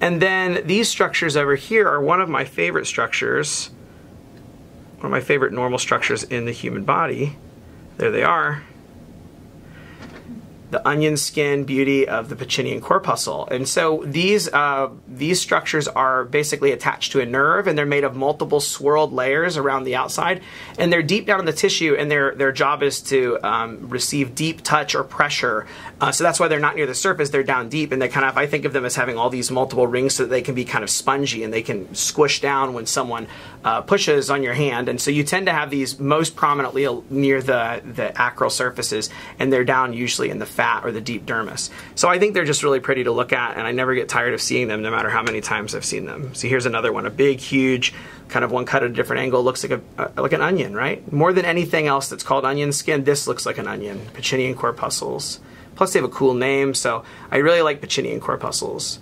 And then these structures over here are one of my favorite structures, one of my favorite normal structures in the human body. There they are. The onion skin beauty of the Pacinian corpuscle. And so these structures are basically attached to a nerve, and they're made of multiple swirled layers around the outside, and they're deep down in the tissue, and their job is to receive deep touch or pressure. So that's why they're not near the surface, they're down deep, and they kind of, I think of them as having all these multiple rings so that they can be kind of spongy and they can squish down when someone pushes on your hand. And so you tend to have these most prominently near the acral surfaces, and they're down usually in the fat or the deep dermis. So I think they're just really pretty to look at, and I never get tired of seeing them no matter how many times I've seen them. So here's another one, a big, huge, kind of one cut at a different angle, looks like an onion, right? More than anything else that's called onion skin, this looks like an onion, Pacinian corpuscles. Plus they have a cool name, so I really like Pacinian corpuscles.